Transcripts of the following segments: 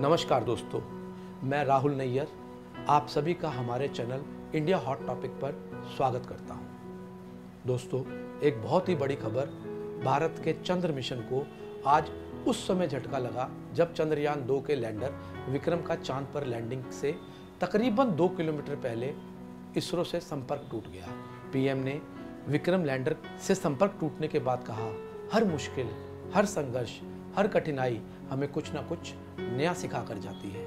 नमस्कार दोस्तों, मैं राहुल नैयर आप सभी का हमारे चैनल इंडिया हॉट टॉपिक पर स्वागत करता हूं। दोस्तों, एक बहुत ही बड़ी खबर भारत के चंद्र मिशन को आज उस समय झटका लगा जब चंद्रयान 2 के लैंडर विक्रम का चांद पर लैंडिंग से तकरीबन 2 किलोमीटर पहले इसरो से संपर्क टूट गया। पीएम ने विक्रम लैंडर से संपर्क टूटने के बाद कहा, हर मुश्किल, हर संघर्ष, हर कठिनाई हमें कुछ ना कुछ नया सिखा कर जाती है,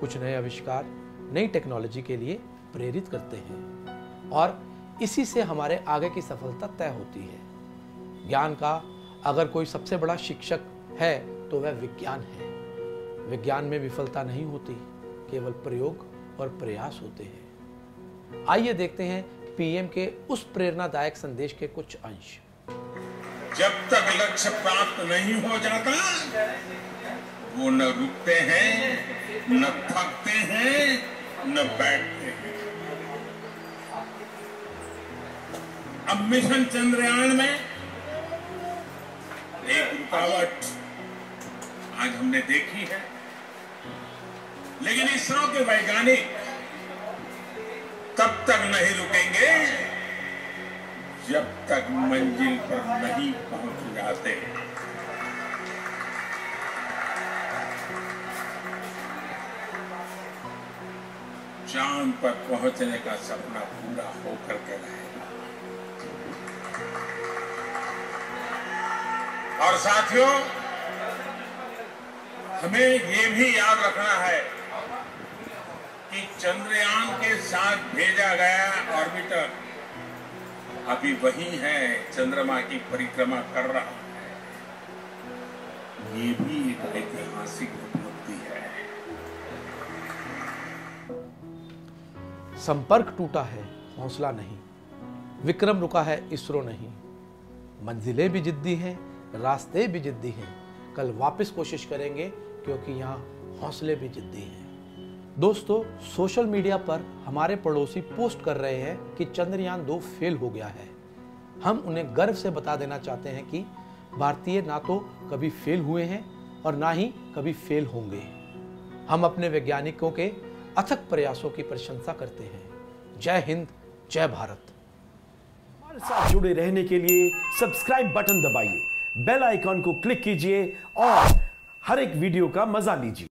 कुछ नए आविष्कार, नई टेक्नोलॉजी के लिए प्रेरित करते हैं और इसी से हमारे आगे की सफलता तय होती है। ज्ञान का अगर कोई सबसे बड़ा शिक्षक है तो वह विज्ञान है। विज्ञान में विफलता नहीं होती, केवल प्रयोग और प्रयास होते हैं। आइए देखते हैं पीएम के उस प्रेरणादायक संदेश के कुछ अंश। जब तक लक्ष्य प्राप्त नहीं हो जाता वो न रुकते हैं, न थकते हैं, न बैठते हैं। अब मिशन चंद्रयान में एक रुकावट आज हमने देखी है, लेकिन इसरो के वैज्ञानिक तब तक नहीं रुकेंगे जब तक मंजिल पर नहीं पहुंच जाते। चांद पर पहुंचने का सपना पूरा होकर के रहेगा। और साथियों, हमें ये भी याद रखना है कि चंद्रयान के साथ भेजा गया ऑर्बिटर अभी वही है, चंद्रमा की परिक्रमा कर रहा है। ये भी एक ऐतिहासिक उपलब्धि है। संपर्क टूटा है, हौसला नहीं। विक्रम रुका है, इसरो नहीं। मंजिलें भी जिद्दी हैं, रास्ते भी जिद्दी हैं। कल वापस कोशिश करेंगे क्योंकि यहाँ हौसले भी जिद्दी हैं। दोस्तों, सोशल मीडिया पर हमारे पड़ोसी पोस्ट कर रहे हैं कि चंद्रयान 2 फेल हो गया है। हम उन्हें गर्व से बता देना चाहते हैं कि भारतीय ना तो कभी फेल हुए हैं और ना ही कभी फेल होंगे। हम अपने वैज्ञानिकों के अथक प्रयासों की प्रशंसा करते हैं। जय हिंद, जय भारत। हमारे साथ जुड़े रहने के लिए सब्सक्राइब बटन दबाइए, बेल आइकॉन को क्लिक कीजिए और हर एक वीडियो का मजा लीजिए।